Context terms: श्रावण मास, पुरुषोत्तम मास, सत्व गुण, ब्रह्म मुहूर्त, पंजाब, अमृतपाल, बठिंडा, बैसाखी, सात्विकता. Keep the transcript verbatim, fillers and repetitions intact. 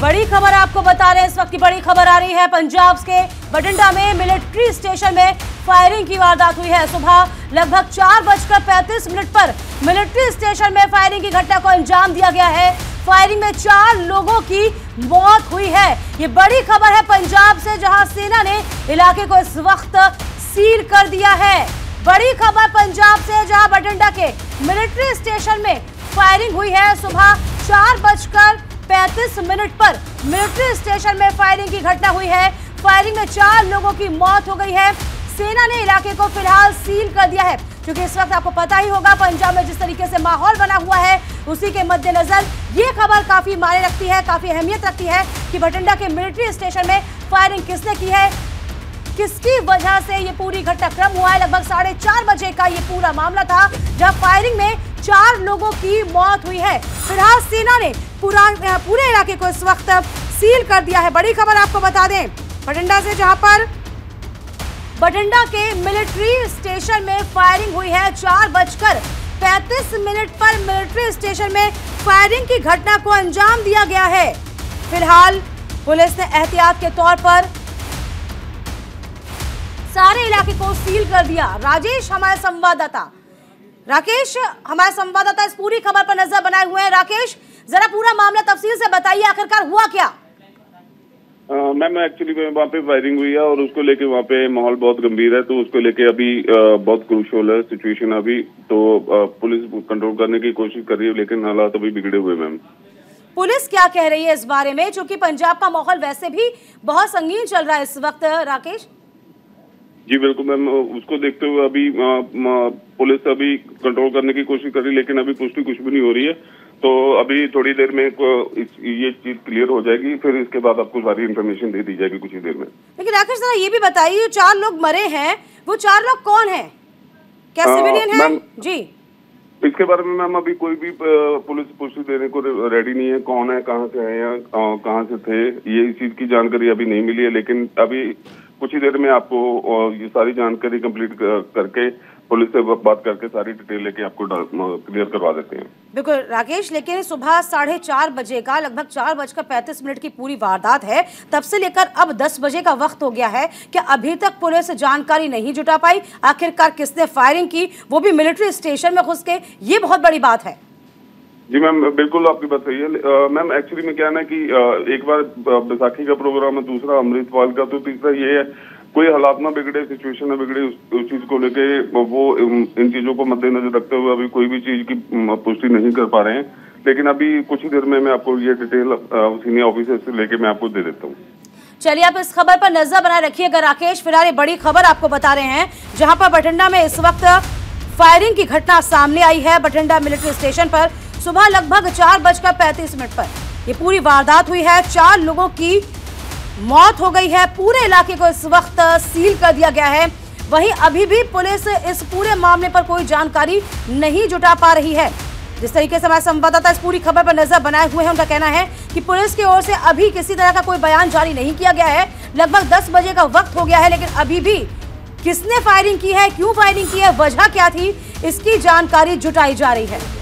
बड़ी खबर आपको बता रहे हैं, इस वक्त की बड़ी खबर आ रही है। पंजाब के बठिंडा में मिलिट्री स्टेशन में फायरिंग की वारदात हुई है। सुबह लगभग चार बजकर पैंतीस मिनट पर मिलिट्री स्टेशन में फायरिंग की घटना को अंजाम दिया गया है। फायरिंग में चार लोगों की मौत हुई है। ये बड़ी खबर है पंजाब से, जहां सेना ने इलाके को इस वक्त सील कर दिया है। बड़ी खबर पंजाब से, जहां बठिंडा के मिलिट्री स्टेशन में फायरिंग हुई है। सुबह चार बजकर पैंतीस मिनट पर मिलिट्री स्टेशन में फायरिंग की घटना हुई है। फायरिंग में चार लोगों की मौत हो गई है। सेना ने इलाके को फिलहाल सील कर दिया है, क्योंकि इस वक्त आपको पता ही होगा पंजाब में जिस तरीके से माहौल बना हुआ है, उसी के मद्देनजर ये खबर काफी मायने रखती है, काफी अहमियत रखती है कि बठिंडा के मिलिट्री स्टेशन में फायरिंग किसने की है, किसकी वजह से ये पूरी घटनाक्रम हुआ है। लगभग साढ़े चार बजे का ये पूरा मामला था, जहां फायरिंग में चार लोगों की मौत हुई है। फिलहाल सेना ने पूरा पूरे इलाके को इस वक्त सील कर दिया है। बड़ी खबर आपको बता दें बठिंडा से, जहां पर बठिंडा के मिलिट्री स्टेशन में फायरिंग हुई है। चार बजकर पैंतीस मिनट पर मिलिट्री स्टेशन में फायरिंग की घटना को अंजाम दिया गया है। फिलहाल पुलिस ने एहतियात के तौर पर सारे इलाके को सील कर दिया। राजेश हमारे संवाददाता, राकेश हमारे संवाददाता इस पूरी खबर पर नजर बनाए हुए हैं। राकेश, जरा पूरा मामला तफसील से बताइए, आखिरकार हुआ क्या? मैम एक्चुअली वहाँ पे फायरिंग हुई है और उसको लेके वहाँ पे माहौल बहुत गंभीर है, तो उसको लेके अभी आ, बहुत क्रूशल है सिचुएशन अभी, तो आ, पुलिस कंट्रोल करने की कोशिश कर रही है, लेकिन हालात अभी बिगड़े हुए। मैम पुलिस क्या कह रही है इस बारे में, क्योंकि पंजाब का माहौल वैसे भी बहुत संगीन चल रहा है इस वक्त? राकेश जी बिल्कुल मैम, उसको देखते हुए अभी आ, आ, पुलिस अभी कंट्रोल करने की कोशिश कर रही है, लेकिन अभी पुष्टि कुछ भी नहीं हो रही है, तो अभी थोड़ी देर में ये चीज क्लियर हो जाएगी, फिर इसके बाद आपको सारी इन्फॉर्मेशन दे दी जाएगी कुछ ही देर में। लेकिन राकेश जरा ये भी बताइए, चार लोग मरे हैं, वो चार लोग कौन हैं? क्या सिविलियन हैं? जी इसके बारे में मैम अभी कोई भी पुलिस पुष्टि देने को रेडी नहीं है, कौन है, कहाँ से आए, कहाँ से थे, ये इस चीज की जानकारी अभी नहीं मिली है, लेकिन अभी कुछ ही देर में आपको ये सारी जानकारी कंप्लीट करके पुलिस से बात करके सारी डिटेल लेके आपको क्लियर करवा देते हैं। बिल्कुल राकेश, लेकिन सुबह साढ़े चार बजे का, लगभग चार बजकर पैंतीस मिनट की पूरी वारदात है, तब से लेकर अब दस बजे का वक्त हो गया है, क्या अभी तक पुलिस जानकारी नहीं जुटा पाई आखिरकार किसने फायरिंग की, वो भी मिलिट्री स्टेशन में घुस के? ये बहुत बड़ी बात है। जी मैम बिल्कुल आपकी बात सही है। मैम एक्चुअली में क्या है ना कि आ, एक बार बैसाखी का प्रोग्राम है, दूसरा अमृतपाल का, तो तीसरा ये है कोई हालात ना बिगड़े, सिचुएशन ना बिगड़े, उस, उस चीज को लेके वो इन चीजों को मद्देनजर रखते हुए अभी कोई भी चीज की पुष्टि नहीं कर पा रहे हैं, लेकिन अभी कुछ ही देर में मैं आपको ये डिटेल सीनियर ऑफिसर से लेके मैं आपको दे देता हूँ। चलिए आप इस खबर पर नजर बनाए रखिएगा राकेश। फिलहाल ये बड़ी खबर आपको बता रहे हैं, जहाँ पर बठिंडा में इस वक्त फायरिंग की घटना सामने आई है। बठिंडा मिलिट्री स्टेशन पर सुबह लगभग चार बजकर पैंतीस मिनट पर ये पूरी वारदात हुई है। चार लोगों की मौत हो गई है। पूरे इलाके को इस वक्त सील कर दिया गया है। वहीं अभी भी पुलिस इस पूरे मामले पर कोई जानकारी नहीं जुटा पा रही है। जिस तरीके से हमारे संवाददाता इस पूरी खबर पर नजर बनाए हुए हैं, उनका कहना है कि पुलिस की ओर से अभी किसी तरह का कोई बयान जारी नहीं किया गया है। लगभग दस बजे का वक्त हो गया है, लेकिन अभी भी किसने फायरिंग की है, क्यों फायरिंग की है, वजह क्या थी, इसकी जानकारी जुटाई जा रही है।